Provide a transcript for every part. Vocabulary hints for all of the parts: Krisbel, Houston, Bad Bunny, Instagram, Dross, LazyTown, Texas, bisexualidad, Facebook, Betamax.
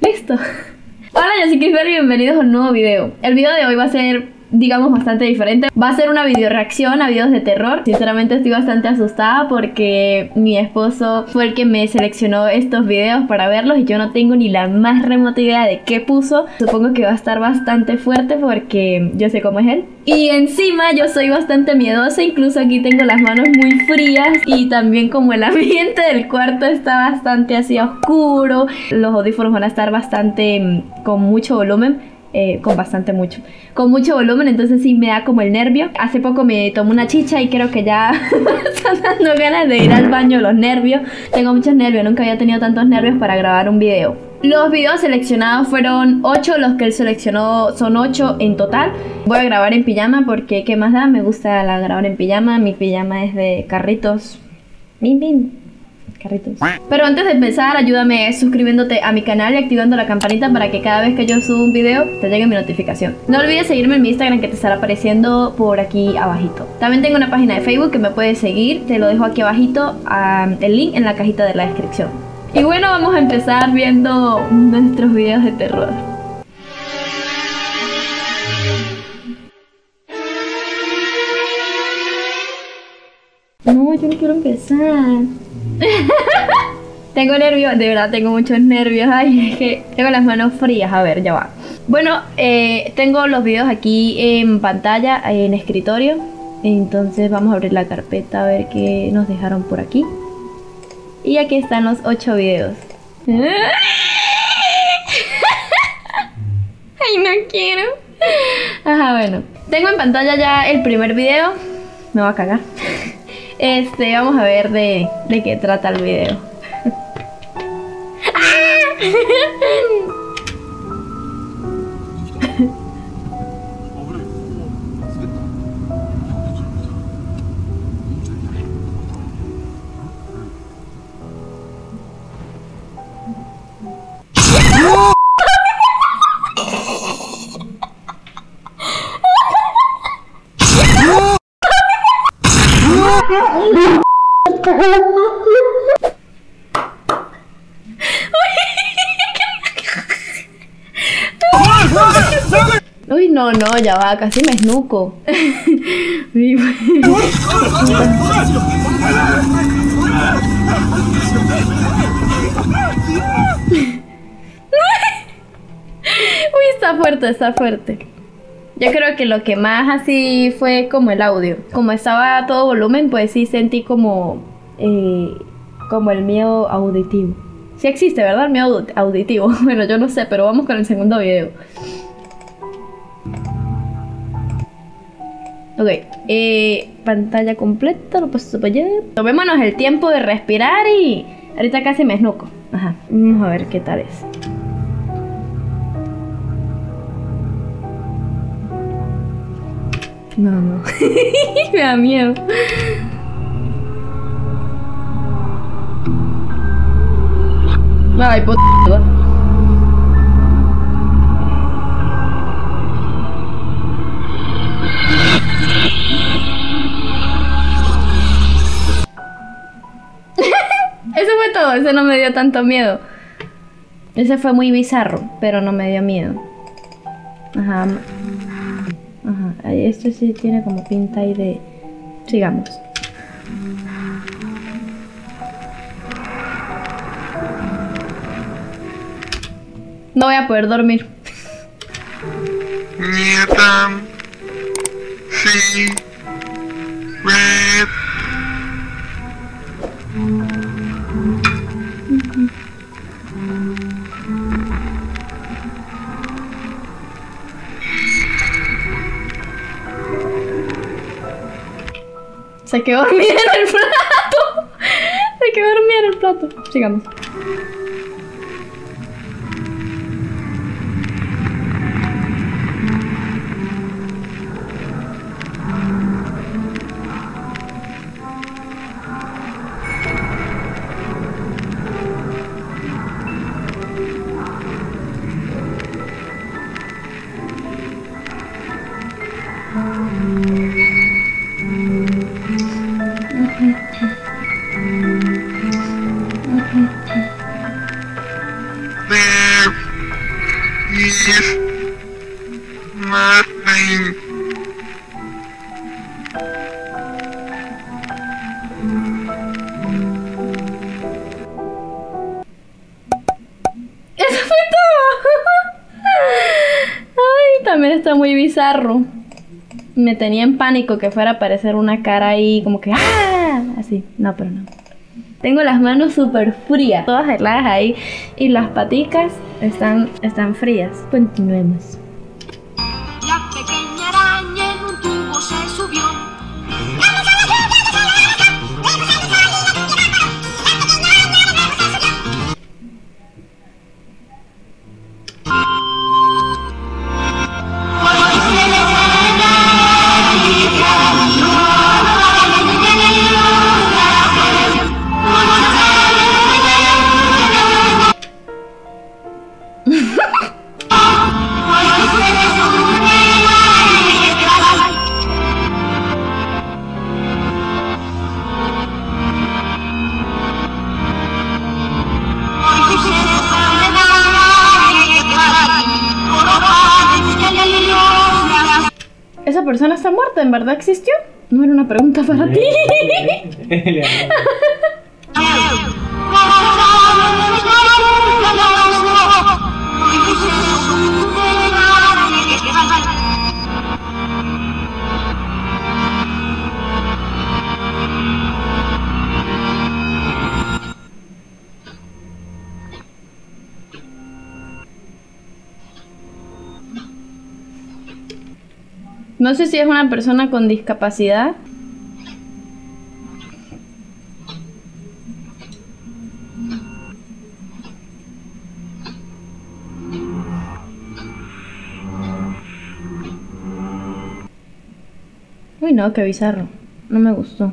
Listo. Hola, yo soy Krisbel y bienvenidos a un nuevo video. El video de hoy va a ser, digamos, bastante diferente. Va a ser una video reacción a videos de terror. Sinceramente estoy bastante asustada porque mi esposo fue el que me seleccionó estos videos para verlos y yo no tengo ni la más remota idea de qué puso. Supongo que va a estar bastante fuerte porque yo sé cómo es él. Y encima yo soy bastante miedosa, incluso aquí tengo las manos muy frías. Y también como el ambiente del cuarto está bastante así oscuro, los audífonos van a estar bastante con mucho volumen. Con mucho volumen, entonces sí me da como el nervio. Hace poco me tomé una chicha y creo que ya están dando ganas de ir al baño los nervios. Tengo muchos nervios, nunca había tenido tantos nervios para grabar un video. Los videos seleccionados fueron 8, los que él seleccionó son 8 en total. Voy a grabar en pijama porque qué más da, me gusta grabar en pijama. Mi pijama es de carritos. Bim, bim. Carritos. Pero antes de empezar, ayúdame suscribiéndote a mi canal y activando la campanita para que cada vez que yo suba un video te llegue mi notificación. No olvides seguirme en mi Instagram que te estará apareciendo por aquí abajito. También tengo una página de Facebook que me puedes seguir, te lo dejo aquí abajito, el link en la cajita de la descripción. Y bueno, vamos a empezar viendo nuestros videos de terror. No, yo no quiero empezar. Tengo nervios, de verdad tengo muchos nervios. Ay, es que tengo las manos frías. A ver, ya va. Bueno, tengo los videos aquí en pantalla, en escritorio. Entonces vamos a abrir la carpeta a ver qué nos dejaron por aquí. Y aquí están los 8 videos. Ay, no quiero. Ajá, bueno. Tengo en pantalla ya el primer video. Me va a cagar. Vamos a ver de qué trata el video. Uy, no, no, ya va, casi me esnuco. Uy, está fuerte, está fuerte. Yo creo que lo que más así fue como el audio. Como estaba a todo volumen, pues sí sentí como el miedo auditivo. Sí existe, ¿verdad? El miedo auditivo. Bueno, yo no sé, pero vamos con el segundo video. Ok, pantalla completa, lo paso para allá. Tomémonos el tiempo de respirar y ahorita casi me esnuco. Ajá, vamos a ver qué tal es. No, no. Me da miedo. Ay, puta. Eso fue todo, ese no me dio tanto miedo. Ese fue muy bizarro, pero no me dio miedo. Ajá. Ajá, esto sí tiene como pinta ahí de... Sigamos. No voy a poder dormir. Se quedó dormida en el plato. Se quedó dormida en el plato. Sigamos. decir nada. Eso fue todo. Ay, también está muy bizarro. Me tenía en pánico que fuera a aparecer una cara ahí como que ¡ah! Así, no, pero no. Tengo las manos súper frías, todas heladas ahí. Y las paticas están frías. Continuemos. La pequeña araña en un tubo se subió. ¿Esa persona está muerta? ¿En verdad existió? No era una pregunta para ti. No sé si es una persona con discapacidad. Uy, no, qué bizarro. No me gustó.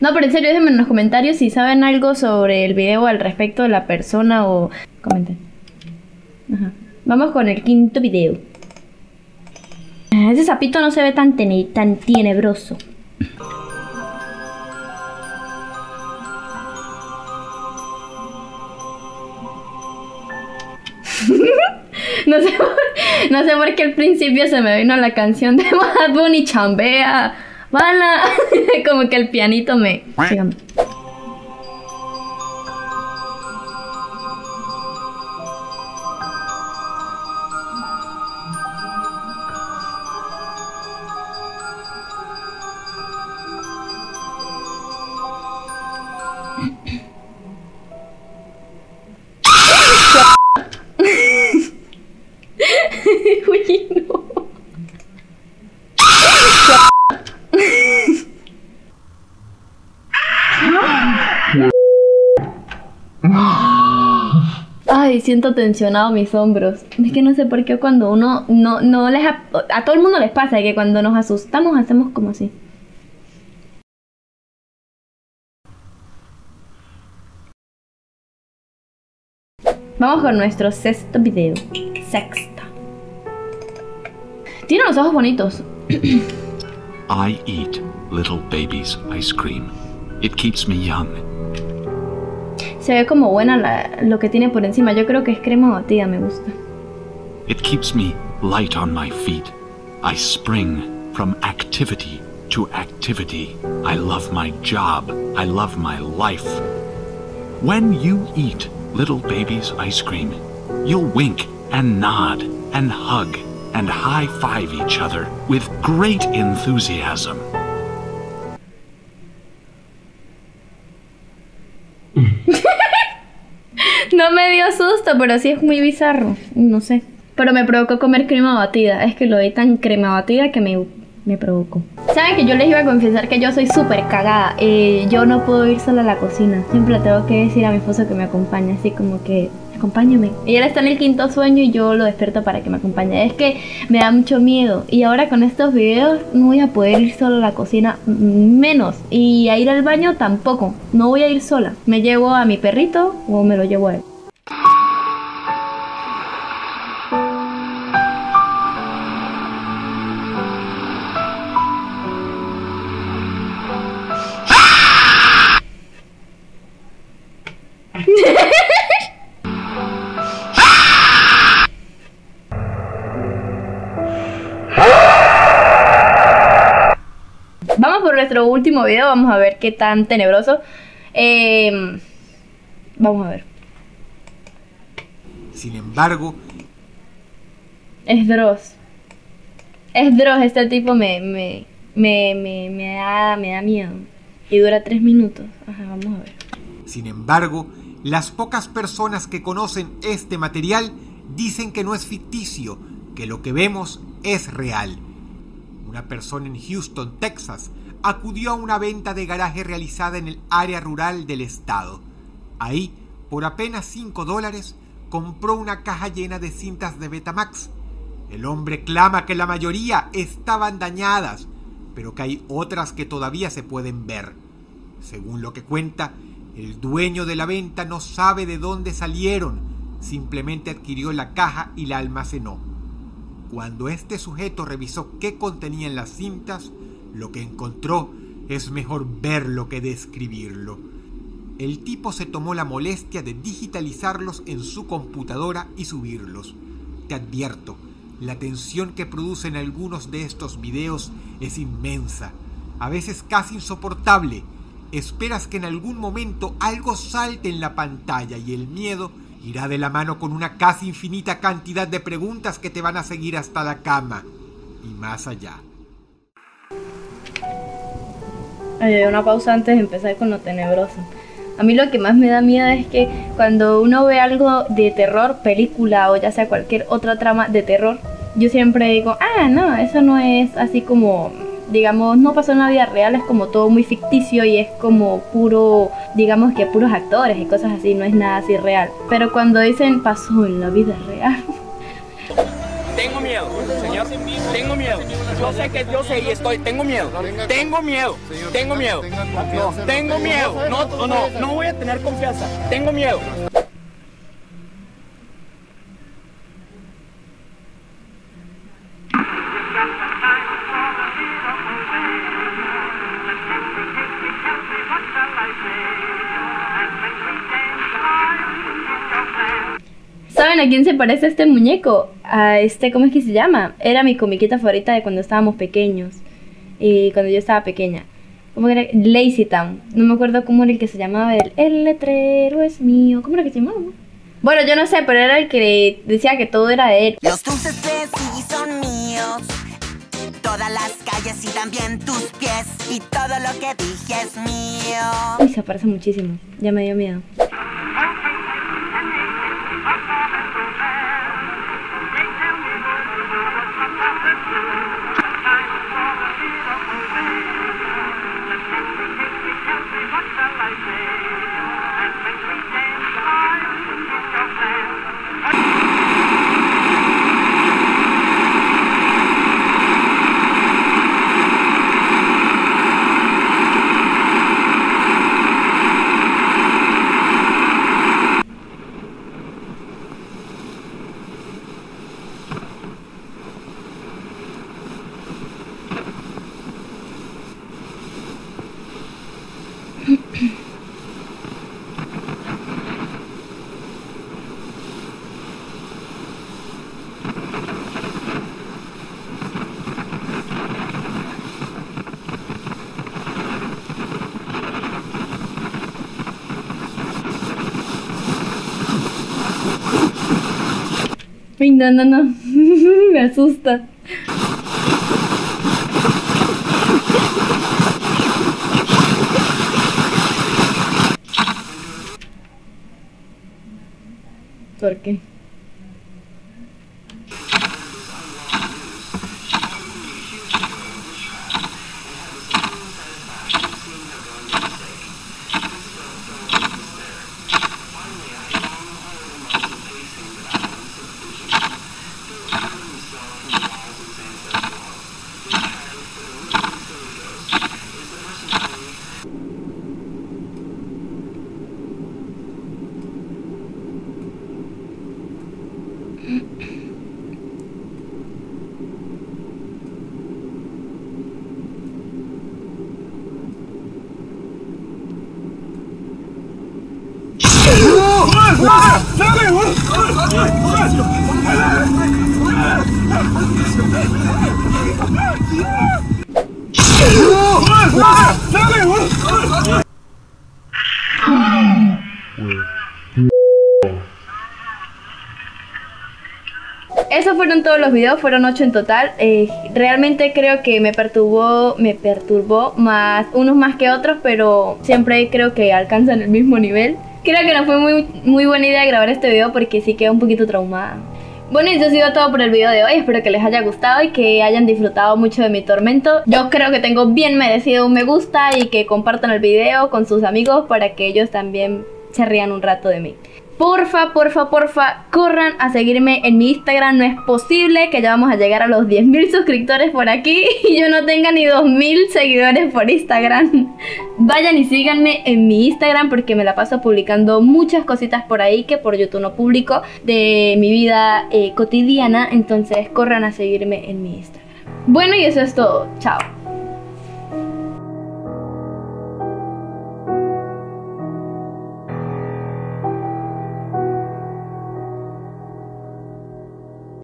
No, pero en serio, déjenme en los comentarios si saben algo sobre el video al respecto de la persona o... comenten. Ajá. Vamos con el quinto video. Ese sapito no se ve tan tenebroso. No sé por qué al principio se me vino la canción de Bad Bunny, chambea, bala. Como que el pianito me... Síganme. Uy, no. Ay, siento tensionado mis hombros. Es que no sé por qué cuando uno no les... A todo el mundo les pasa que cuando nos asustamos hacemos como así. Vamos con nuestro sexto video. Sexto. Tiene los ojos bonitos. I eat little baby's ice cream. It keeps me young. Se ve como buena lo que tiene por encima. Yo creo que es crema batida, me gusta. It keeps me light on my feet. I spring from activity to activity. I love my job. I love my life. When you eat little baby's ice cream, you'll wink and nod and hug and high-five each other with great enthusiasm. No me dio susto, pero sí es muy bizarro, no sé. Pero me provocó comer crema batida, es que lo vi tan crema batida que me provocó. ¿Saben que yo les iba a confesar que yo soy súper cagada? Yo no puedo ir sola a la cocina, siempre le tengo que decir a mi esposo que me acompañe, así como que... acompáñame. Y él está en el quinto sueño y yo lo despierto para que me acompañe. Es que me da mucho miedo. Y ahora con estos videos no voy a poder ir sola a la cocina, menos. Y a ir al baño tampoco. No voy a ir sola. Me llevo a mi perrito o me lo llevo a él. último video. Vamos a ver qué tan tenebroso. Vamos a ver. Sin embargo, es Dross. Es Dross, este tipo me da miedo. Y dura 3 minutos. Ajá, vamos a ver. Sin embargo, las pocas personas que conocen este material dicen que no es ficticio, que lo que vemos es real. Una persona en Houston, Texas, acudió a una venta de garaje realizada en el área rural del estado. Ahí, por apenas $5, compró una caja llena de cintas de Betamax. El hombre clama que la mayoría estaban dañadas, pero que hay otras que todavía se pueden ver. Según lo que cuenta, el dueño de la venta no sabe de dónde salieron, simplemente adquirió la caja y la almacenó. Cuando este sujeto revisó qué contenían las cintas, lo que encontró es mejor verlo que describirlo. El tipo se tomó la molestia de digitalizarlos en su computadora y subirlos. Te advierto, la tensión que producen algunos de estos videos es inmensa, a veces casi insoportable. Esperas que en algún momento algo salte en la pantalla y el miedo irá de la mano con una casi infinita cantidad de preguntas que te van a seguir hasta la cama y más allá. Hay una pausa antes de empezar con lo tenebroso. A mí lo que más me da miedo es que cuando uno ve algo de terror, película o ya sea cualquier otra trama de terror, yo siempre digo, ah, no, eso no es así como, digamos, no pasó en la vida real, es como todo muy ficticio y es como puro, digamos que puros actores y cosas así, no es nada así real. Pero cuando dicen, pasó en la vida real. Tengo miedo, señor, tengo miedo. Yo sé que yo sé y estoy, tengo miedo, tengo miedo, tengo miedo, tengo miedo, no voy a tener confianza, tengo miedo. ¿Saben a quién se parece este muñeco? A este, ¿cómo es que se llama? Era mi comiquita favorita de cuando estábamos pequeños. Y cuando yo estaba pequeña. ¿Cómo era? LazyTown. No me acuerdo cómo era el que se llamaba. El letrero es mío. ¿Cómo era que se llamaba? Bueno, yo no sé, pero era el que decía que todo era de él. Los dulces de sí son míos. Todas las calles y también tus pies. Y todo lo que dije es mío. Uy, se parece muchísimo. Ya me dio miedo. No, no, no, me asusta. ¿Por qué? ¡No! fueron todos los videos, fueron 8 en total. Realmente creo que me perturbó más unos más que otros, pero siempre creo que alcanzan el mismo nivel. Creo que no fue muy buena idea grabar este video porque sí quedé un poquito traumada. Bueno, y eso ha sido todo por el video de hoy. Espero que les haya gustado y que hayan disfrutado mucho de mi tormento. Yo creo que tengo bien merecido un me gusta y que compartan el video con sus amigos para que ellos también se rían un rato de mí. Porfa, porfa, porfa, corran a seguirme en mi Instagram. No es posible que ya vamos a llegar a los 10.000 suscriptores por aquí y yo no tenga ni 2.000 seguidores por Instagram. Vayan y síganme en mi Instagram porque me la paso publicando muchas cositas por ahí que por YouTube no publico de mi vida cotidiana. Entonces corran a seguirme en mi Instagram. Bueno, y eso es todo. Chao.